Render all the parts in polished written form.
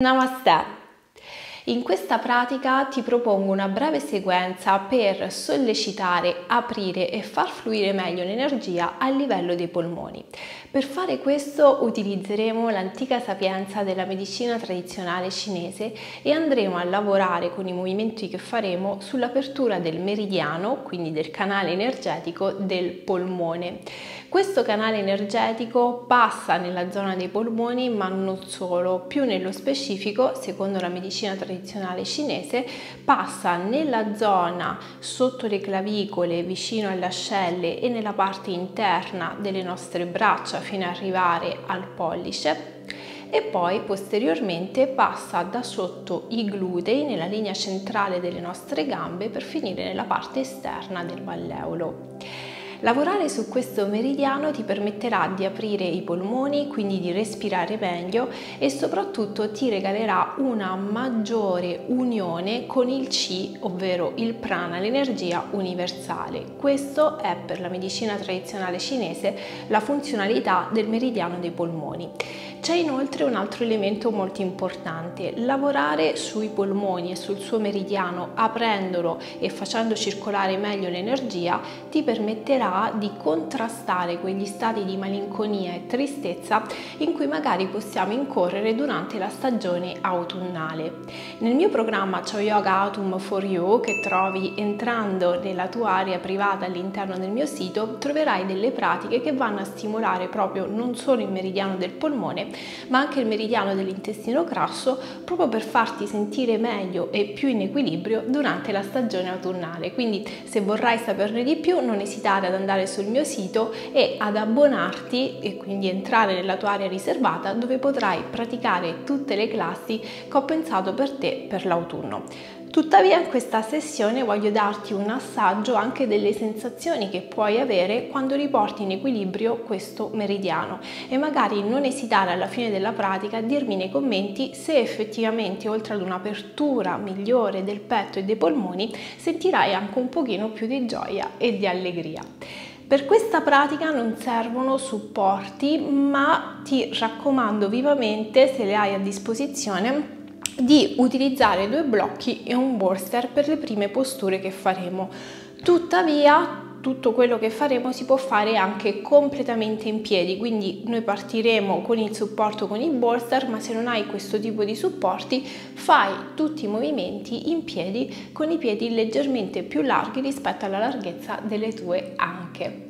Namasté! In questa pratica ti propongo una breve sequenza per sollecitare, aprire e far fluire meglio l'energia a livello dei polmoni. Per fare questo utilizzeremo l'antica sapienza della medicina tradizionale cinese e andremo a lavorare con i movimenti che faremo sull'apertura del meridiano, quindi del canale energetico del polmone. Questo canale energetico passa nella zona dei polmoni, ma non solo, più nello specifico, secondo la medicina tradizionale cinese, passa nella zona sotto le clavicole, vicino alle ascelle e nella parte interna delle nostre braccia fino ad arrivare al pollice. E poi posteriormente passa da sotto i glutei nella linea centrale delle nostre gambe per finire nella parte esterna del malleolo. Lavorare su questo meridiano ti permetterà di aprire i polmoni, quindi di respirare meglio e soprattutto ti regalerà una maggiore unione con il Qi, ovvero il prana, l'energia universale. Questo è per la medicina tradizionale cinese la funzionalità del meridiano dei polmoni. C'è inoltre un altro elemento molto importante: lavorare sui polmoni e sul suo meridiano, aprendolo e facendo circolare meglio l'energia, ti permetterà di contrastare quegli stati di malinconia e tristezza in cui magari possiamo incorrere durante la stagione autunnale. Nel mio programma Ciao Yoga Autumn for You, che trovi entrando nella tua area privata all'interno del mio sito, troverai delle pratiche che vanno a stimolare proprio non solo il meridiano del polmone, ma anche il meridiano dell'intestino grasso, proprio per farti sentire meglio e più in equilibrio durante la stagione autunnale. Quindi se vorrai saperne di più, non esitare ad andare sul mio sito e ad abbonarti e quindi entrare nella tua area riservata, dove potrai praticare tutte le classi che ho pensato per te per l'autunno. Tuttavia, in questa sessione voglio darti un assaggio anche delle sensazioni che puoi avere quando riporti in equilibrio questo meridiano, e magari non esitare alla fine della pratica a dirmi nei commenti se effettivamente, oltre ad un'apertura migliore del petto e dei polmoni, sentirai anche un pochino più di gioia e di allegria. Per questa pratica non servono supporti, ma ti raccomando vivamente, se le hai a disposizione, di utilizzare due blocchi e un bolster per le prime posture che faremo. Tuttavia, tutto quello che faremo si può fare anche completamente in piedi, quindi noi partiremo con il supporto con il bolster, ma se non hai questo tipo di supporti fai tutti i movimenti in piedi con i piedi leggermente più larghi rispetto alla larghezza delle tue anche.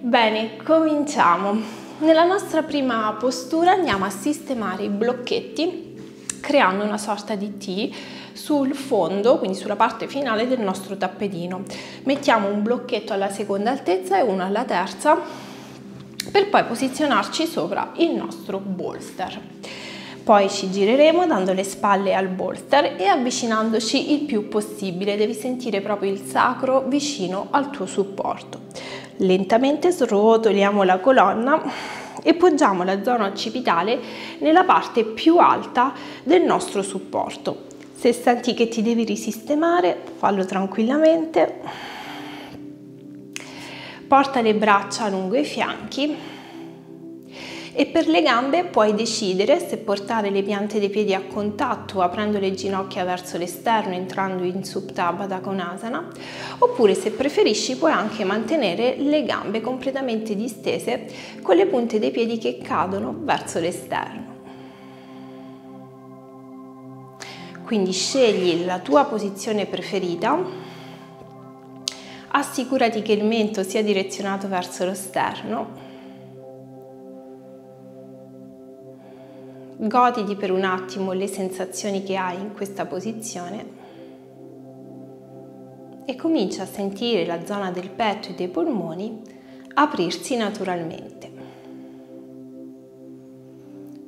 Bene, cominciamo. Nella nostra prima postura andiamo a sistemare i blocchetti creando una sorta di T sul fondo, quindi sulla parte finale del nostro tappetino. Mettiamo un blocchetto alla seconda altezza e uno alla terza per poi posizionarci sopra il nostro bolster. Poi ci gireremo dando le spalle al bolster e avvicinandoci il più possibile. Devi sentire proprio il sacro vicino al tuo supporto. Lentamente srotoliamo la colonna e poggiamo la zona occipitale nella parte più alta del nostro supporto. Se senti che ti devi risistemare, fallo tranquillamente. Porta le braccia lungo i fianchi e per le gambe puoi decidere se portare le piante dei piedi a contatto, aprendo le ginocchia verso l'esterno, entrando in Supta Baddha Konasana, oppure, se preferisci, puoi anche mantenere le gambe completamente distese con le punte dei piedi che cadono verso l'esterno. Quindi scegli la tua posizione preferita, assicurati che il mento sia direzionato verso lo sterno. Goditi per un attimo le sensazioni che hai in questa posizione e comincia a sentire la zona del petto e dei polmoni aprirsi naturalmente.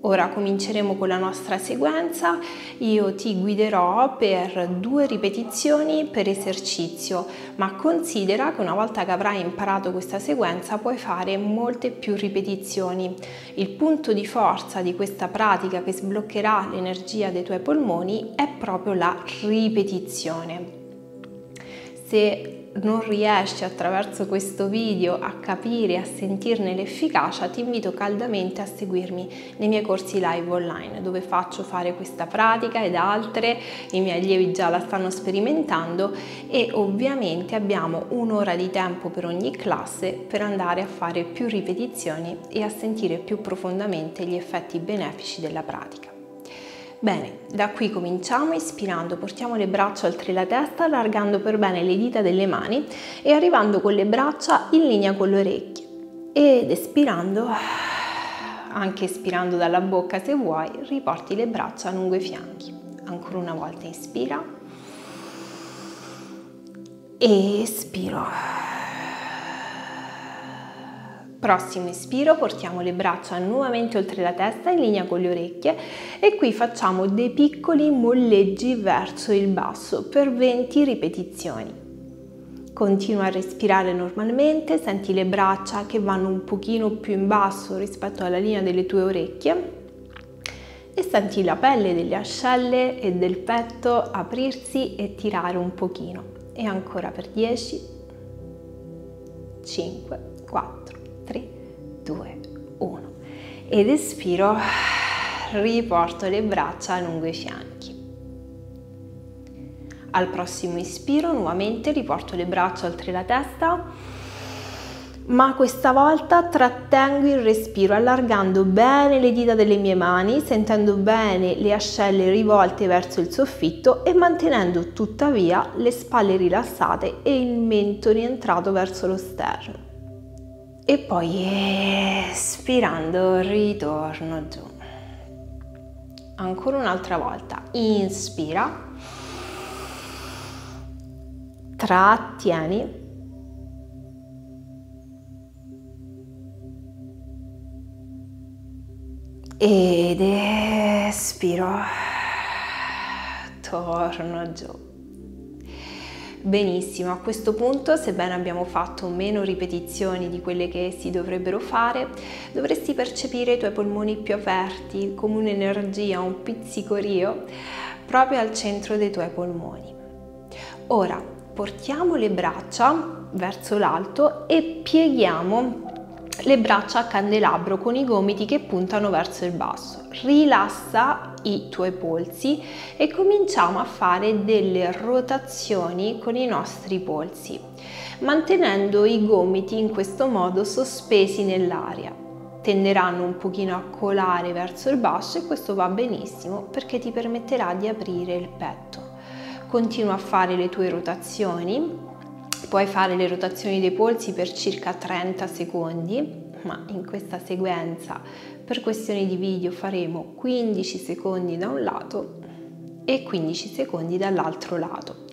Ora cominceremo con la nostra sequenza. Io ti guiderò per 2 ripetizioni per esercizio, ma considera che una volta che avrai imparato questa sequenza puoi fare molte più ripetizioni. Il punto di forza di questa pratica che sbloccherà l'energia dei tuoi polmoni è proprio la ripetizione. Se non riesci attraverso questo video a capire e a sentirne l'efficacia, ti invito caldamente a seguirmi nei miei corsi live online, dove faccio fare questa pratica ed altre, i miei allievi già la stanno sperimentando, e ovviamente abbiamo un'ora di tempo per ogni classe per andare a fare più ripetizioni e a sentire più profondamente gli effetti benefici della pratica. Bene, da qui cominciamo ispirando, portiamo le braccia oltre la testa, allargando per bene le dita delle mani e arrivando con le braccia in linea con le orecchie. Ed espirando, anche espirando dalla bocca se vuoi, riporti le braccia lungo i fianchi. Ancora una volta inspira. E espiro. Prossimo espiro, portiamo le braccia nuovamente oltre la testa in linea con le orecchie e qui facciamo dei piccoli molleggi verso il basso per 20 ripetizioni. Continua a respirare normalmente, senti le braccia che vanno un pochino più in basso rispetto alla linea delle tue orecchie e senti la pelle delle ascelle e del petto aprirsi e tirare un pochino. E ancora per 10, 5, 4. 3, 2, 1 ed espiro, riporto le braccia lungo i fianchi. Al prossimo inspiro nuovamente riporto le braccia oltre la testa, ma questa volta trattengo il respiro allargando bene le dita delle mie mani, sentendo bene le ascelle rivolte verso il soffitto e mantenendo tuttavia le spalle rilassate e il mento rientrato verso lo sterno. E poi espirando ritorno giù. Ancora un'altra volta, inspira, trattieni, ed espiro, torno giù. Benissimo, a questo punto, sebbene abbiamo fatto meno ripetizioni di quelle che si dovrebbero fare, dovresti percepire i tuoi polmoni più aperti, come un'energia, un pizzicorio, proprio al centro dei tuoi polmoni. Ora, portiamo le braccia verso l'alto e pieghiamo le braccia a candelabro con i gomiti che puntano verso il basso. Rilassa i tuoi polsi e cominciamo a fare delle rotazioni con i nostri polsi, mantenendo i gomiti in questo modo sospesi nell'aria. Tenderanno un pochino a colare verso il basso e questo va benissimo perché ti permetterà di aprire il petto. Continua a fare le tue rotazioni, puoi fare le rotazioni dei polsi per circa 30 secondi, ma in questa sequenza per questioni di video faremo 15 secondi da un lato e 15 secondi dall'altro lato.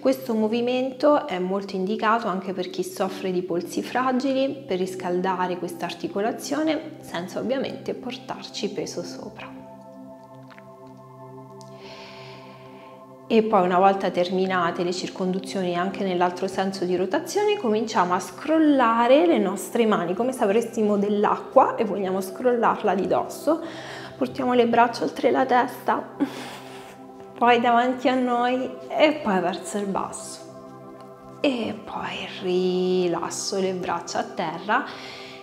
Questo movimento è molto indicato anche per chi soffre di polsi fragili, per riscaldare questa articolazione senza ovviamente portarci peso sopra. E poi una volta terminate le circonduzioni anche nell'altro senso di rotazione, cominciamo a scrollare le nostre mani come se avessimo dell'acqua e vogliamo scrollarla di dosso. Portiamo le braccia oltre la testa, poi davanti a noi e poi verso il basso. E poi rilasso le braccia a terra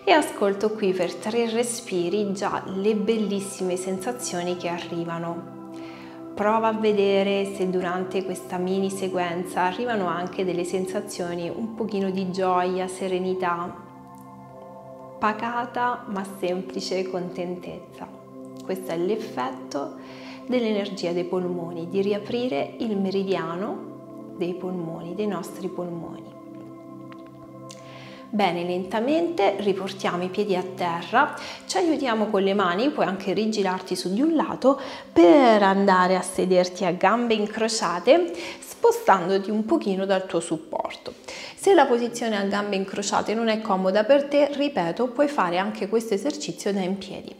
e ascolto qui per 3 respiri già le bellissime sensazioni che arrivano. Prova a vedere se durante questa mini sequenza arrivano anche delle sensazioni un pochino di gioia, serenità, pacata ma semplice contentezza. Questo è l'effetto dell'energia dei polmoni, di riaprire il meridiano dei polmoni, dei nostri polmoni. Bene, lentamente riportiamo i piedi a terra, ci aiutiamo con le mani, puoi anche rigirarti su di un lato per andare a sederti a gambe incrociate, spostandoti un pochino dal tuo supporto. Se la posizione a gambe incrociate non è comoda per te, ripeto, puoi fare anche questo esercizio da in piedi.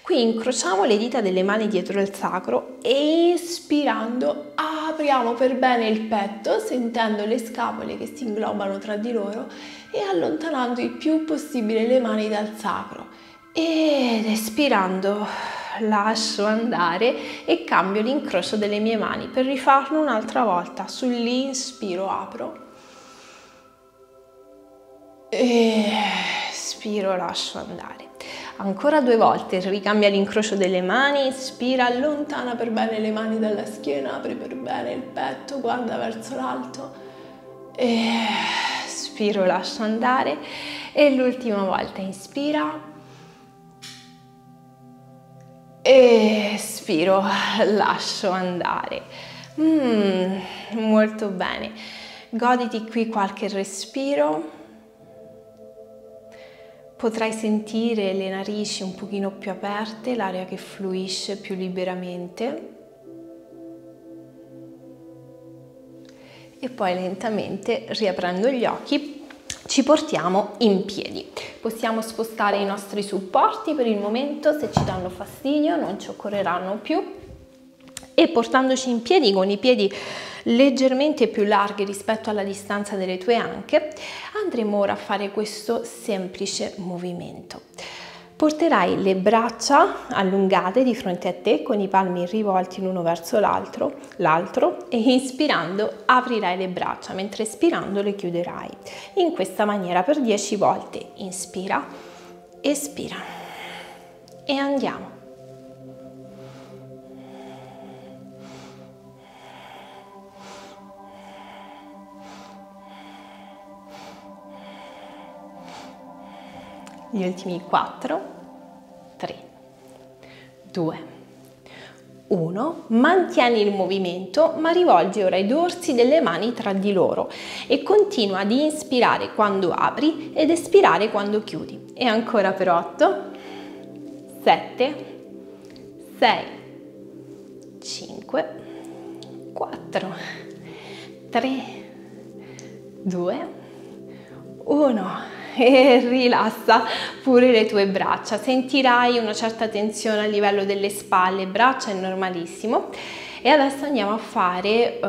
Qui incrociamo le dita delle mani dietro il sacro e inspirando apriamo per bene il petto, sentendo le scapole che si inglobano tra di loro e allontanando il più possibile le mani dal sacro. Ed espirando lascio andare e cambio l'incrocio delle mie mani per rifarlo un'altra volta. Sull'inspiro apro Espiro, lascio andare. Ancora due volte, ricambia l'incrocio delle mani, inspira, allontana per bene le mani dalla schiena, apri per bene il petto, guarda verso l'alto. Espiro, lascio andare. E l'ultima volta, inspira. Espiro, lascio andare. Molto bene. Goditi qui qualche respiro. Potrai sentire le narici un pochino più aperte, l'aria che fluisce più liberamente. E poi lentamente, riaprendo gli occhi, ci portiamo in piedi. Possiamo spostare i nostri supporti per il momento, se ci danno fastidio non ci occorreranno più. E portandoci in piedi con i piedi leggermente più larghi rispetto alla distanza delle tue anche, andremo ora a fare questo semplice movimento. Porterai le braccia allungate di fronte a te con i palmi rivolti l'uno verso l'altro e inspirando aprirai le braccia, mentre espirando le chiuderai. In questa maniera per 10 volte. Inspira, espira e andiamo. Gli ultimi 4, 3, 2, 1. Mantieni il movimento, ma rivolgi ora i dorsi delle mani tra di loro e continua ad inspirare quando apri ed espirare quando chiudi. E ancora per 8, 7, 6, 5, 4, 3, 2, 1. E rilassa pure le tue braccia, sentirai una certa tensione a livello delle spalle, braccia è normalissimo. E adesso andiamo a fare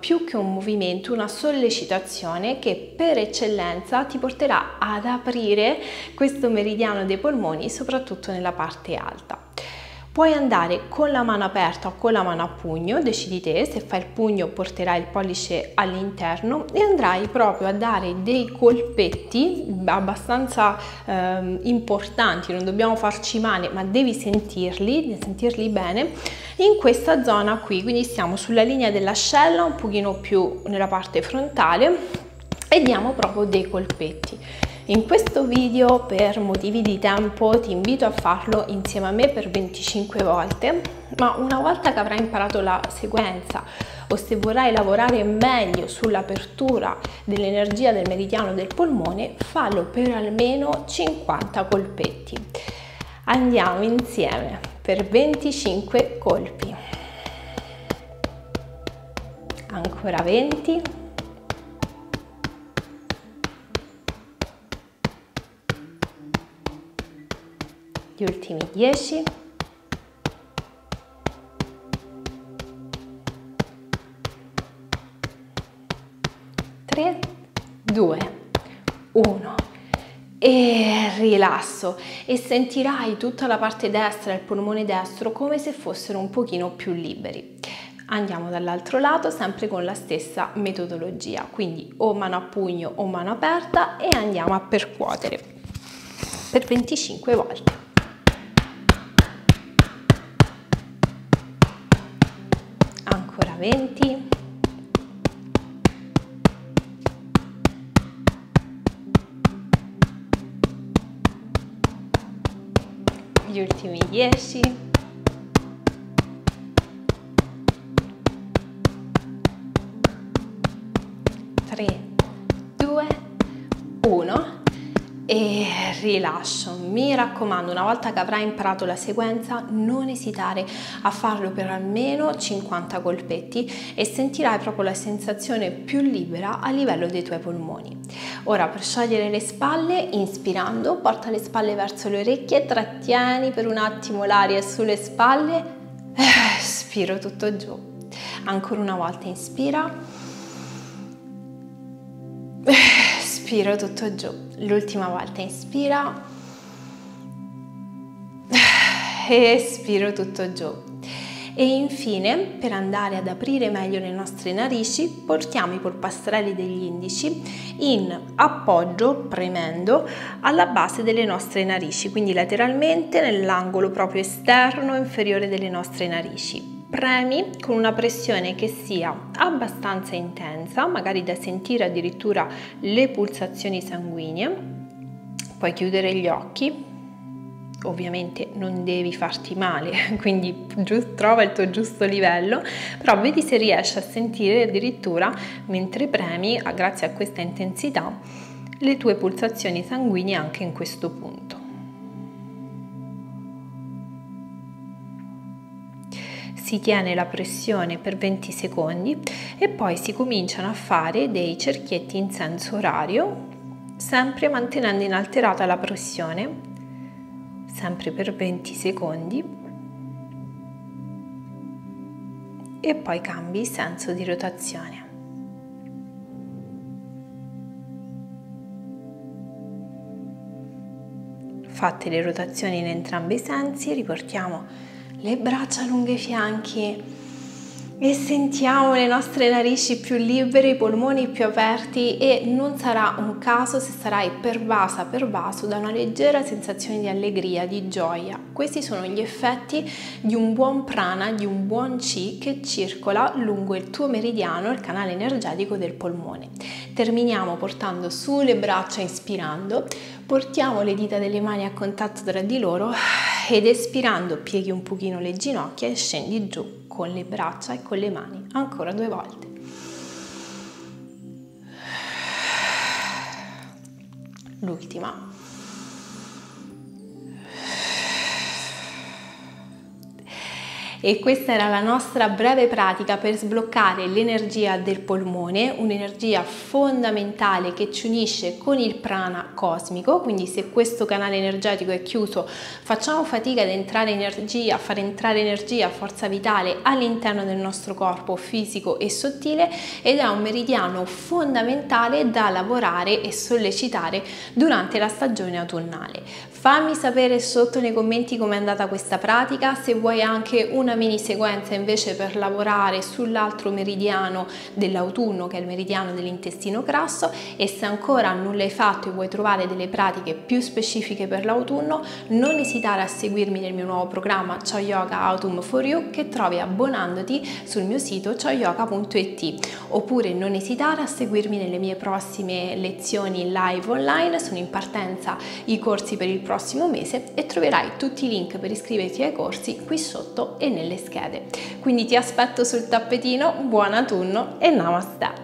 più che un movimento, una sollecitazione che per eccellenza ti porterà ad aprire questo meridiano dei polmoni, soprattutto nella parte alta. Puoi andare con la mano aperta o con la mano a pugno, decidi te. Se fai il pugno porterai il pollice all'interno e andrai proprio a dare dei colpetti abbastanza importanti, non dobbiamo farci male, ma devi sentirli bene in questa zona qui, quindi siamo sulla linea dell'ascella, un pochino più nella parte frontale e diamo proprio dei colpetti. In questo video, per motivi di tempo, ti invito a farlo insieme a me per 25 volte, ma una volta che avrai imparato la sequenza o se vorrai lavorare meglio sull'apertura dell'energia del meridiano del polmone, fallo per almeno 50 colpetti. Andiamo insieme per 25 colpi. Ancora 20. 10, tre, due, uno. E rilasso e sentirai tutta la parte destra, il polmone destro, come se fossero un pochino più liberi. Andiamo dall'altro lato sempre con la stessa metodologia, quindi o mano a pugno o mano aperta e andiamo a percuotere per 25 volte. Ancora 20, 10, 3, 2, 1. E rilascio. Mi raccomando, una volta che avrai imparato la sequenza non esitare a farlo per almeno 50 colpetti e sentirai proprio la sensazione più libera a livello dei tuoi polmoni. Ora, per sciogliere le spalle, inspirando porta le spalle verso le orecchie, trattieni per un attimo l'aria sulle spalle, espiro tutto giù. Ancora una volta, inspira, espiro tutto giù. L'ultima volta, inspira, espiro tutto giù. E infine, per andare ad aprire meglio le nostre narici, portiamo i polpastrelli degli indici in appoggio, premendo, alla base delle nostre narici, quindi lateralmente nell'angolo proprio esterno inferiore delle nostre narici. Premi con una pressione che sia abbastanza intensa, magari da sentire addirittura le pulsazioni sanguignee. Puoi chiudere gli occhi, ovviamente non devi farti male, quindi trova il tuo giusto livello, però vedi se riesci a sentire addirittura, mentre premi, grazie a questa intensità, le tue pulsazioni sanguignee anche in questo punto. Si tiene la pressione per 20 secondi e poi si cominciano a fare dei cerchietti in senso orario, sempre mantenendo inalterata la pressione, sempre per 20 secondi, e poi cambi senso di rotazione. Fatte le rotazioni in entrambi i sensi, riportiamo le braccia lunghe i fianchi e sentiamo le nostre narici più libere, i polmoni più aperti, e non sarà un caso se sarai pervaso da una leggera sensazione di allegria, di gioia. Questi sono gli effetti di un buon prana, di un buon chi che circola lungo il tuo meridiano, il canale energetico del polmone. Terminiamo portando su le braccia, inspirando, portiamo le dita delle mani a contatto tra di loro ed espirando pieghi un pochino le ginocchia e scendi giù con le braccia e con le mani, ancora 2 volte. L'ultima. E questa era la nostra breve pratica per sbloccare l'energia del polmone, un'energia fondamentale che ci unisce con il prana cosmico. Quindi se questo canale energetico è chiuso, facciamo fatica ad entrare energia, a far entrare energia, forza vitale all'interno del nostro corpo fisico e sottile, ed è un meridiano fondamentale da lavorare e sollecitare durante la stagione autunnale. Fammi sapere sotto nei commenti com'è andata questa pratica, se vuoi anche una mini sequenza invece per lavorare sull'altro meridiano dell'autunno, che è il meridiano dell'intestino grasso, e se ancora non l'hai fatto e vuoi trovare delle pratiche più specifiche per l'autunno, non esitare a seguirmi nel mio nuovo programma Ciao Yoga Autumn for You, che trovi abbonandoti sul mio sito ciaoyoga.it, oppure non esitare a seguirmi nelle mie prossime lezioni live online. Sono in partenza i corsi per il prossimo mese e troverai tutti i link per iscriverti ai corsi qui sotto e nelle schede. Quindi ti aspetto sul tappetino, buon autunno e Namasté!